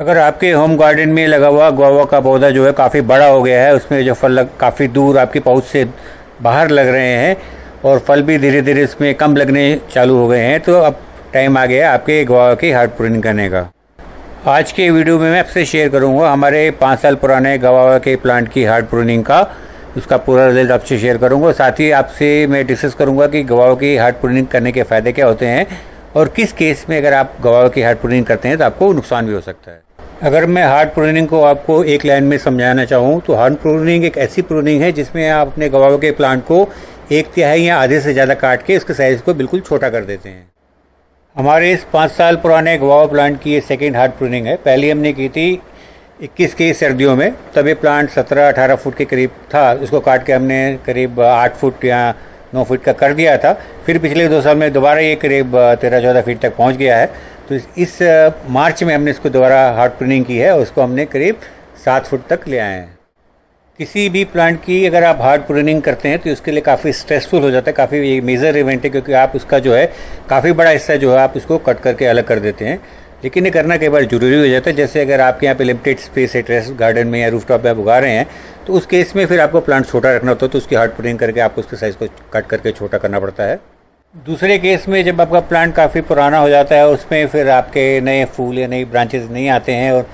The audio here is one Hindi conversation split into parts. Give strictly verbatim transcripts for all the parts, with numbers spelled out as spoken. अगर आपके होम गार्डन में लगा हुआ गुआवा का पौधा जो है काफ़ी बड़ा हो गया है, उसमें जो फल काफ़ी दूर आपकी पहुंच से बाहर लग रहे हैं और फल भी धीरे धीरे इसमें कम लगने चालू हो गए हैं, तो अब टाइम आ गया है आपके गुआवा की हार्ड प्रूनिंग करने का। आज के वीडियो में मैं आपसे शेयर करूँगा हमारे पाँच साल पुराने गुआवा के प्लांट की हार्ड प्रूनिंग का, उसका पूरा रिजल्ट आपसे शेयर करूँगा। साथ ही आपसे मैं डिस्कस करूँगा कि गुआवा की हार्ड प्रूनिंग करने के फ़ायदे क्या होते हैं और किस केस में अगर आप गुआवा की हार्ड प्रूनिंग करते हैं तो आपको नुकसान भी हो सकता है। अगर मैं हार्ड प्रूनिंग को आपको एक लाइन में समझाना चाहूँ तो हार्ड प्रूनिंग एक ऐसी प्रूनिंग है जिसमें आप अपने गुआवा के प्लांट को एक तिहाई या आधे से ज़्यादा काट के उसके साइज़ को बिल्कुल छोटा कर देते हैं। हमारे इस पाँच साल पुराने गुआवा प्लांट की ये सेकेंड हार्ड प्रूनिंग है। पहली हमने की थी इक्कीस की सर्दियों में, तब ये प्लांट सत्रह अठारह फुट के करीब था, उसको काट के हमने करीब आठ फुट या नौ फीट का कर दिया था। फिर पिछले दो साल में दोबारा ये करीब तेरह चौदह फीट तक पहुंच गया है, तो इस मार्च में हमने इसको दोबारा हार्ड प्रूनिंग की है, उसको हमने करीब सात फुट तक ले आए हैं। किसी भी प्लांट की अगर आप हार्ड प्रूनिंग करते हैं तो उसके लिए काफ़ी स्ट्रेसफुल हो जाता है, काफ़ी ये मेजर इवेंट है, क्योंकि आप उसका जो है काफ़ी बड़ा हिस्सा जो है आप उसको कट करके अलग कर देते हैं। लेकिन ये करना कई बार जरूरी हो जाता है। जैसे अगर आपके यहाँ पे लिमिटेड स्पेस है, टेरेस गार्डन में या रूफटॉप में आप उगा रहे हैं, तो उस केस में फिर आपको प्लांट छोटा रखना होता है, तो उसकी हार्ड प्रूनिंग करके आपको उसके साइज़ को कट करके छोटा करना पड़ता है। दूसरे केस में जब आपका प्लांट काफ़ी पुराना हो जाता है, उसमें फिर आपके नए फूल या नई ब्रांचेज नहीं आते हैं और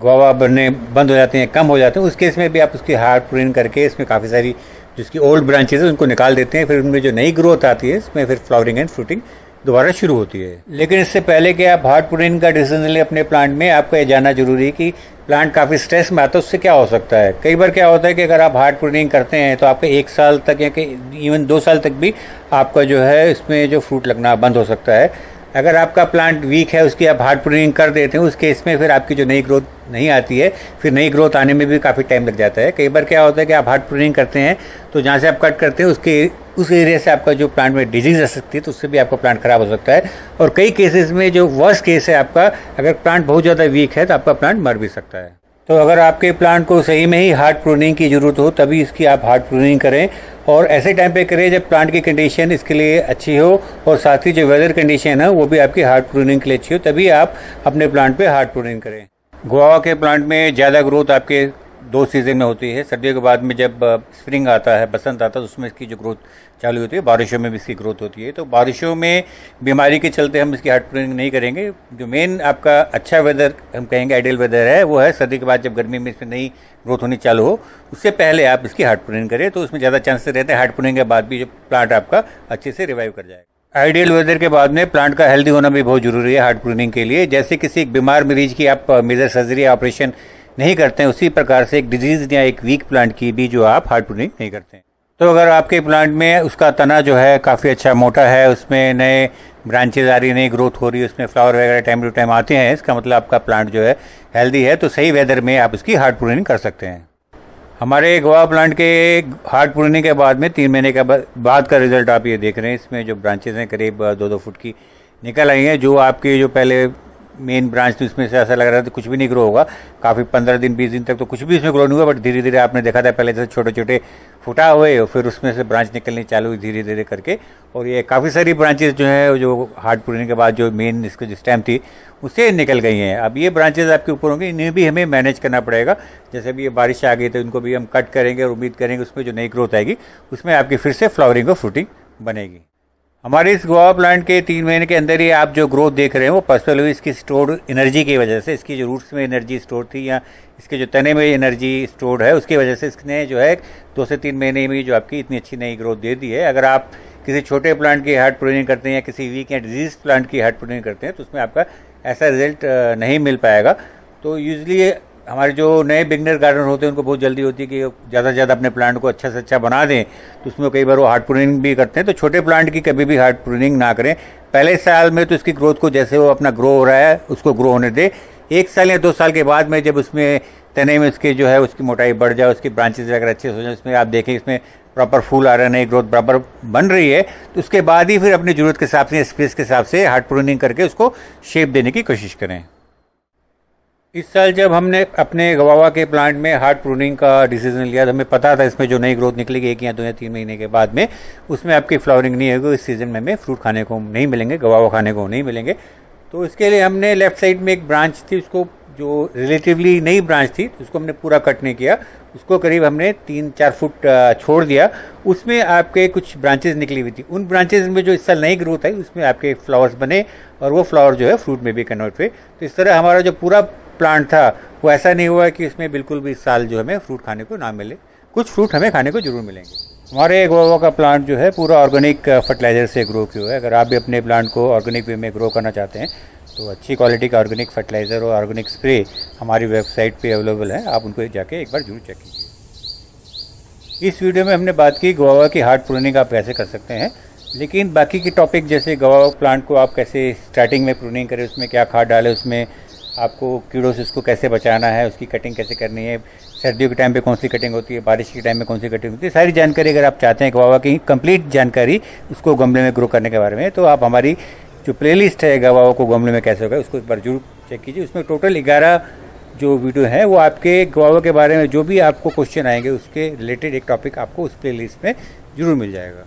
गुआवा बनने बंद हो जाते हैं, कम हो जाते हैं, उस केस में भी आप उसकी हार्ड प्रूनिंग करके इसमें काफ़ी सारी जिसकी ओल्ड ब्रांचेज हैं उनको निकाल देते हैं। फिर उनमें जो नई ग्रोथ आती है इसमें फिर फ्लावरिंग एंड फ्रूटिंग दोबारा शुरू होती है। लेकिन इससे पहले कि आप हार्ड प्रूनिंग का डिसीजन लें अपने प्लांट में, आपको यह जानना जरूरी है कि प्लांट काफ़ी स्ट्रेस में आता है, उससे क्या हो सकता है। कई बार क्या होता है कि अगर आप हार्ड प्रूनिंग करते हैं तो आपके एक साल तक या कि इवन दो साल तक भी आपका जो है इसमें जो फ्रूट लगना बंद हो सकता है। अगर आपका प्लांट वीक है, उसकी आप हार्ड प्रूनिंग कर देते हैं, उस केस में फिर आपकी जो नई ग्रोथ नहीं आती है, फिर नई ग्रोथ आने में भी काफ़ी टाइम लग जाता है। कई बार क्या होता है कि आप हार्ड प्रूनिंग करते हैं तो जहाँ से आप कट करते हैं उसके उस एरिया से आपका जो प्लांट में डिजीज़ आ सकती है, तो उससे भी आपका प्लांट ख़राब हो सकता है। और कई केसेस में जो वर्स्ट केस है आपका, अगर प्लांट बहुत ज़्यादा वीक है तो आपका प्लांट मर भी सकता है। तो अगर आपके प्लांट को सही में ही हार्ड प्रूनिंग की ज़रूरत हो तभी इसकी आप हार्ड प्रूनिंग करें, और ऐसे टाइम पे करें जब प्लांट की कंडीशन इसके लिए अच्छी हो और साथ ही जो वेदर कंडीशन है वो भी आपकी हार्ड प्रूनिंग के लिए अच्छी हो, तभी आप अपने प्लांट पे हार्ड प्रूनिंग करें। गुआवा के प्लांट में ज़्यादा ग्रोथ आपके दो सीज़न में होती है। सर्दियों के बाद में जब स्प्रिंग आता है, बसंत आता है, उसमें इसकी जो ग्रोथ चालू होती है, बारिशों में भी इसकी ग्रोथ होती है। तो बारिशों में बीमारी के चलते हम इसकी हार्ड प्रूनिंग नहीं करेंगे। जो मेन आपका अच्छा वेदर हम कहेंगे आइडियल वेदर है वो है सर्दी के बाद, जब गर्मी में इसमें नई ग्रोथ होनी चालू हो उससे पहले आप इसकी हार्ड प्रूनिंग करें, तो उसमें ज़्यादा चांसेस रहते हैं हार्ड प्रूनिंग के बाद भी जो प्लांट आपका अच्छे से रिवाइव कर जाएगा। आइडियल वेदर के बाद में प्लांट का हेल्दी होना भी बहुत ज़रूरी है हार्ड प्रूनिंग के लिए। जैसे किसी एक बीमार मरीज की आप मेजर सर्जरी या ऑपरेशन नहीं करते हैं, उसी प्रकार से एक डिजीज़ या एक वीक प्लांट की भी जो आप हार्ड प्रूनिंग नहीं करते हैं। तो अगर आपके प्लांट में उसका तना जो है काफ़ी अच्छा मोटा है, उसमें नए ब्रांचेज आ रही है, नई ग्रोथ हो रही है, उसमें फ्लावर वगैरह टाइम टू टाइम आते हैं, इसका मतलब आपका प्लांट जो है हेल्दी है, तो सही वेदर में आप उसकी हार्ड प्रूनिंग कर सकते हैं। हमारे गुआवा प्लांट के हार्ड प्रूनिंग के बाद में तीन महीने के बाद का रिजल्ट आप ये देख रहे हैं। इसमें जो ब्रांचेज हैं करीब दो दो फुट की निकल आई हैं। जो आपकी जो पहले मेन ब्रांच थी उसमें से ऐसा लग रहा था कुछ भी नहीं ग्रो होगा, काफ़ी पंद्रह दिन बीस दिन तक तो कुछ भी इसमें ग्रो नहीं हुआ, बट धीरे धीरे आपने देखा था पहले जैसे छोटे छोटे फुटा हुए और फिर उसमें से ब्रांच निकलनी चालू हुई धीरे धीरे करके। और ये काफ़ी सारी ब्रांचेज जो है जो हार्ड प्रूनिंग के बाद जो मेन इसकी जिस टाइम थी उससे निकल गई हैं। अब ये ब्रांचेज आपके ऊपर होंगे, इन्हें भी हमें मैनेज करना पड़ेगा। जैसे भी ये बारिश आ गई तो इनको भी हम कट करेंगे और उम्मीद करेंगे उसमें जो नई ग्रोथ आएगी उसमें आपकी फिर से फ्लावरिंग और फ्रूटिंग बनेगी। हमारे इस गुआवा प्लांट के तीन महीने के अंदर ही आप जो ग्रोथ देख रहे हैं वो पर्सनल इसकी स्टोर्ड एनर्जी की वजह से, इसकी जो रूट्स में एनर्जी स्टोर थी या इसके जो तने में एनर्जी स्टोर्ड है उसकी वजह से इसने जो है दो से तीन महीने में जो आपकी इतनी अच्छी नई ग्रोथ दे दी है। अगर आप किसी छोटे प्लांट की हार्ड प्रूनिंग करते हैं या किसी वीक या डिजीज प्लांट की हार्ड प्रूनिंग करते हैं तो उसमें आपका ऐसा रिजल्ट नहीं मिल पाएगा। तो यूजली हमारे जो नए बिगनर गार्डनर होते हैं उनको बहुत जल्दी होती है कि ज़्यादा से ज़्यादा अपने प्लांट को अच्छा से अच्छा बना दें, तो उसमें कई बार वो हार्ड प्रूनिंग भी करते हैं। तो छोटे प्लांट की कभी भी हार्ड प्रूनिंग ना करें। पहले साल में तो इसकी ग्रोथ को जैसे वो अपना ग्रो हो रहा है उसको ग्रो होने दें। एक साल या दो साल के बाद में जब उसमें तने में उसके जो है उसकी मोटाई बढ़ जाए, उसकी ब्रांचेज वगैरह अच्छे हो जाए, उसमें आप देखें इसमें प्रॉपर फूल आ रहा है, नई ग्रोथ बराबर बन रही है, तो उसके बाद ही फिर अपनी ज़रूरत के हिसाब से स्पेस के हिसाब से हार्ड प्रूनिंग करके उसको शेप देने की कोशिश करें। इस साल जब हमने अपने गुआवा के प्लांट में हार्ड प्रूनिंग का डिसीजन लिया तो हमें पता था इसमें जो नई ग्रोथ निकलेगी एक या दो या तीन महीने के बाद में उसमें आपकी फ्लावरिंग नहीं होगी, इस सीज़न में हमें फ्रूट खाने को नहीं मिलेंगे, गुआवा खाने को नहीं मिलेंगे। तो इसके लिए हमने लेफ़्ट साइड में एक ब्रांच थी उसको जो रिलेटिवली नई ब्रांच थी उसको हमने पूरा कट नहीं किया, उसको करीब हमने तीन चार फुट छोड़ दिया। उसमें आपके कुछ ब्रांचेज निकली हुई थी, उन ब्रांचेज में जो इस साल नई ग्रोथ आई उसमें आपके फ्लावर्स बने और वो फ्लावर जो है फ्रूट में भी कन्वर्ट हुए। तो इस तरह हमारा जो पूरा प्लांट था वो ऐसा नहीं हुआ कि इसमें बिल्कुल भी इस साल जो हमें फ्रूट खाने को ना मिले, कुछ फ्रूट हमें खाने को जरूर मिलेंगे। हमारे गोवा का प्लांट जो है पूरा ऑर्गेनिक फर्टिलाइज़र से ग्रो किया है। अगर आप भी अपने प्लांट को ऑर्गेनिक वे में ग्रो करना चाहते हैं तो अच्छी क्वालिटी का ऑर्गेनिक फर्टिलाइज़र और ऑर्गेनिक स्प्रे हमारी वेबसाइट पे अवेलेबल है, आप उनको जाके एक बार जरूर चेक कीजिए। इस वीडियो में हमने बात की गोवा की हार्ड प्रूनिंग आप कैसे कर सकते हैं, लेकिन बाकी के टॉपिक जैसे गोवा प्लांट को आप कैसे स्टार्टिंग में प्रूनिंग करें, उसमें क्या खाद डालें, उसमें आपको कीड़ों से उसको कैसे बचाना है, उसकी कटिंग कैसे करनी है, सर्दियों के टाइम पे कौन सी कटिंग होती है, बारिश के टाइम में कौन सी कटिंग होती है, सारी जानकारी अगर आप चाहते हैं गुआवा की कंप्लीट जानकारी उसको गमले में ग्रो करने के बारे में, तो आप हमारी जो प्लेलिस्ट है गुआवा को गमले में कैसे होगा उसको एक बार जरूर चेक कीजिए। उसमें टोटल ग्यारह जो वीडियो है वो आपके गुआवा के बारे में जो भी आपको क्वेश्चन आएंगे उसके रिलेटेड एक टॉपिक आपको उस प्लेलिस्ट में जरूर मिल जाएगा।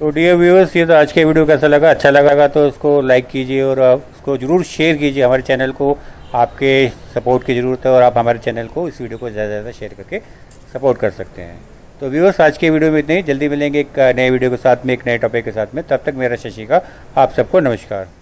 तो डियर व्यूअर्स, ये तो आज के वीडियो कैसा लगा, अच्छा लगा तो उसको लाइक कीजिए और उसको ज़रूर शेयर कीजिए। हमारे चैनल को आपके सपोर्ट की ज़रूरत है और आप हमारे चैनल को इस वीडियो को ज़्यादा से ज़्यादा शेयर करके सपोर्ट कर सकते हैं। तो व्यूअर्स, आज के वीडियो में इतने ही, जल्दी मिलेंगे एक नए वीडियो के साथ में, एक नए टॉपिक के साथ में। तब तक मेरा शशि का आप सबको नमस्कार।